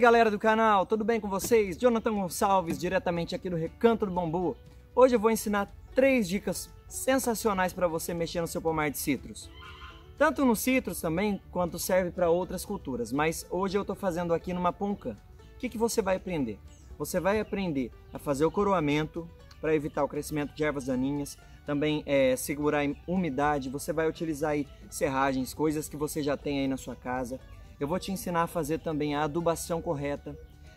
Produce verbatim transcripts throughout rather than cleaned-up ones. galera do canal, tudo bem com vocês? Jonathan Gonçalves, diretamente aqui do Recanto do Bambu. Hoje eu vou ensinar três dicas sensacionais para você mexer no seu pomar de citros. Tanto no citros também, quanto serve para outras culturas, mas hoje eu estou fazendo aqui numa ponca. O que, que você vai aprender? Você vai aprender a fazer o coroamento, para evitar o crescimento de ervas daninhas, também é, segurar a umidade, você vai utilizar aí serragens, coisas que você já tem aí na sua casa. Eu vou te ensinar a fazer também a adubação correta,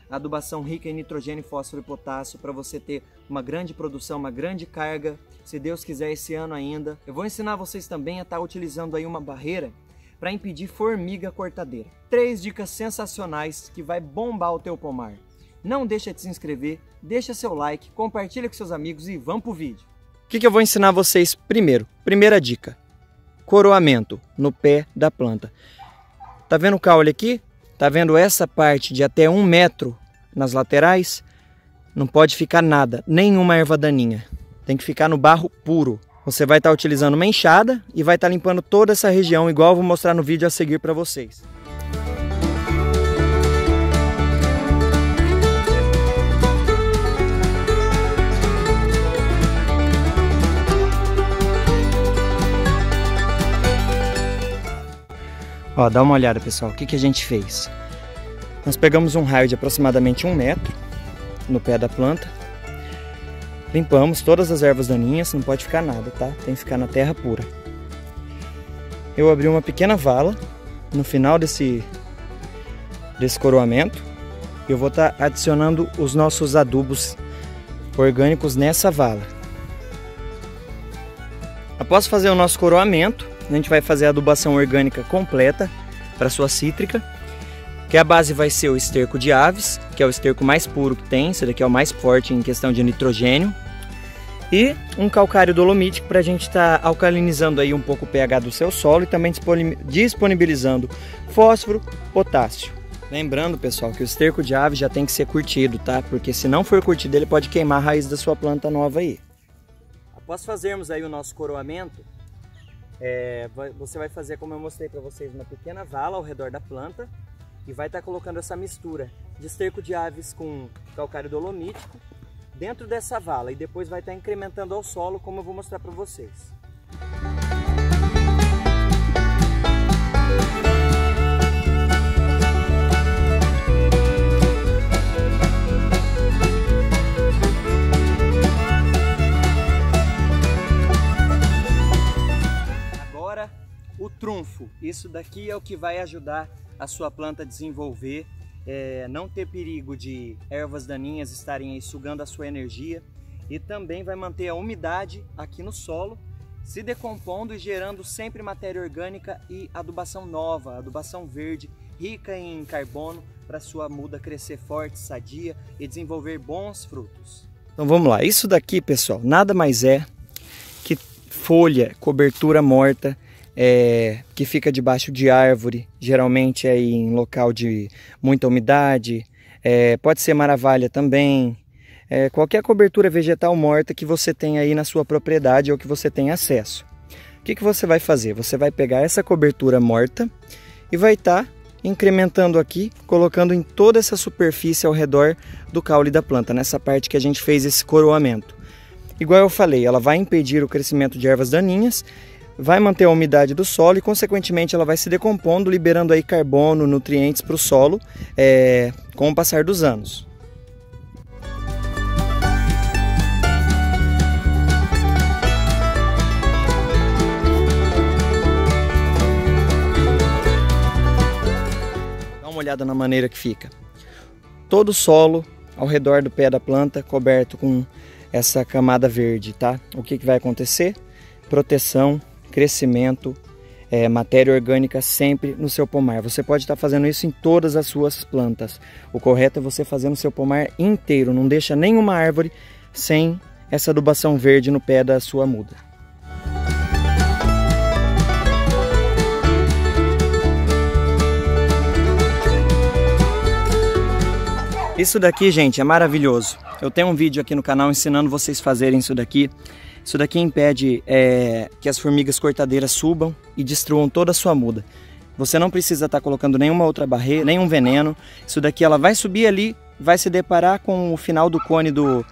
a adubação rica em nitrogênio, fósforo e potássio, para você ter uma grande produção, uma grande carga, se Deus quiser esse ano ainda. Eu vou ensinar vocês também a estar utilizando aí uma barreira para impedir formiga cortadeira. Três dicas sensacionais que vai bombar o teu pomar. Não deixa de se inscrever, deixa seu like, compartilha com seus amigos e vamos pro vídeo. O que, que eu vou ensinar vocês primeiro? Primeira dica, coroamento no pé da planta. Tá vendo o caule aqui? Tá vendo essa parte de até um metro nas laterais? Não pode ficar nada, nenhuma erva daninha. Tem que ficar no barro puro. Você vai estar utilizando uma enxada e vai estar limpando toda essa região, igual eu vou mostrar no vídeo a seguir para vocês. Ó, dá uma olhada, pessoal, o que, que a gente fez? Nós pegamos um raio de aproximadamente um metro no pé da planta, limpamos todas as ervas daninhas, não pode ficar nada, tá? Tem que ficar na terra pura. Eu abri uma pequena vala no final desse, desse coroamento e eu vou estar adicionando os nossos adubos orgânicos nessa vala. Após fazer o nosso coroamento, a gente vai fazer a adubação orgânica completa para sua cítrica, que a base vai ser o esterco de aves, que é o esterco mais puro que tem, esse daqui é o mais forte em questão de nitrogênio, e um calcário dolomítico para a gente estar tá alcalinizando aí um pouco o pH do seu solo e também disponibilizando fósforo, potássio. Lembrando, pessoal, que o esterco de aves já tem que ser curtido, tá? Porque se não for curtido, ele pode queimar a raiz da sua planta nova aí. Após fazermos aí o nosso coroamento, É, você vai fazer, como eu mostrei para vocês, uma pequena vala ao redor da planta e vai estar colocando essa mistura de esterco de aves com calcário dolomítico dentro dessa vala e depois vai estar incrementando ao solo, como eu vou mostrar para vocês. Trunfo, isso daqui é o que vai ajudar a sua planta a desenvolver, é, não ter perigo de ervas daninhas estarem aí sugando a sua energia e também vai manter a umidade aqui no solo, se decompondo e gerando sempre matéria orgânica e adubação nova, adubação verde, rica em carbono, para sua muda crescer forte, sadia e desenvolver bons frutos. Então vamos lá, isso daqui, pessoal, nada mais é que folha, cobertura morta, É, que fica debaixo de árvore, geralmente é em local de muita umidade, é, pode ser maravalha também, é, qualquer cobertura vegetal morta que você tem aí na sua propriedade ou que você tem acesso. O que, que você vai fazer? Você vai pegar essa cobertura morta e vai estar tá incrementando aqui, colocando em toda essa superfície ao redor do caule da planta, nessa parte que a gente fez esse coroamento. Igual eu falei, ela vai impedir o crescimento de ervas daninhas, vai manter a umidade do solo e, consequentemente, ela vai se decompondo, liberando aí carbono, nutrientes para o solo é, com o passar dos anos. Dá uma olhada na maneira que fica. Todo o solo ao redor do pé da planta coberto com essa camada verde, tá? O que, que vai acontecer? Proteção, crescimento, é, matéria orgânica sempre no seu pomar. Você pode estar fazendo isso em todas as suas plantas. O correto é você fazer no seu pomar inteiro, não deixa nenhuma árvore sem essa adubação verde no pé da sua muda. Isso daqui, gente, é maravilhoso. Eu tenho um vídeo aqui no canal ensinando vocês fazerem isso daqui. Isso daqui impede é, que as formigas cortadeiras subam e destruam toda a sua muda. Você não precisa estar colocando nenhuma outra barreira, nenhum veneno. Isso daqui ela vai subir ali, vai se deparar com o final do cone do,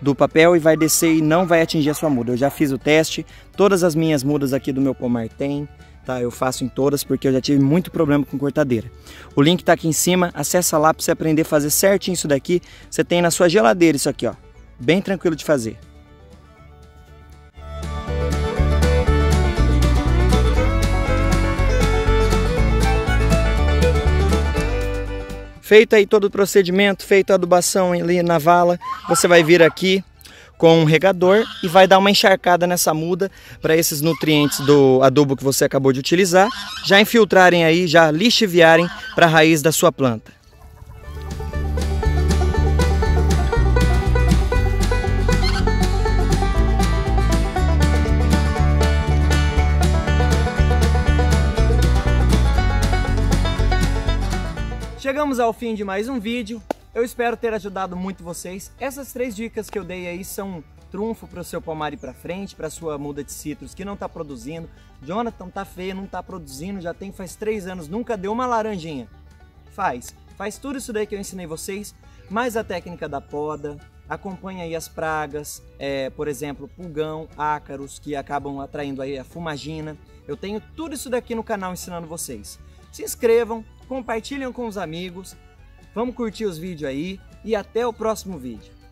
do papel e vai descer e não vai atingir a sua muda. Eu já fiz o teste, todas as minhas mudas aqui do meu pomar tem, tá? Eu faço em todas porque eu já tive muito problema com cortadeira. O link tá aqui em cima, acessa lá para você aprender a fazer certinho isso daqui. Você tem na sua geladeira isso aqui, ó, bem tranquilo de fazer. Feito aí todo o procedimento, feito a adubação ali na vala, você vai vir aqui com um regador e vai dar uma encharcada nessa muda para esses nutrientes do adubo que você acabou de utilizar já infiltrarem aí, já lixiviarem para a raiz da sua planta. Chegamos ao fim de mais um vídeo, eu espero ter ajudado muito vocês. Essas três dicas que eu dei aí são trunfo para o seu pomar ir para frente, para a sua muda de citros que não está produzindo. Jonathan, tá feio, não está produzindo, já tem faz três anos, nunca deu uma laranjinha. Faz, faz tudo isso daí que eu ensinei vocês, mais a técnica da poda, acompanha aí as pragas, é, por exemplo, pulgão, ácaros que acabam atraindo aí a fumagina. Eu tenho tudo isso daqui no canal ensinando vocês. Se inscrevam, compartilhem com os amigos, vamos curtir os vídeos aí e até o próximo vídeo.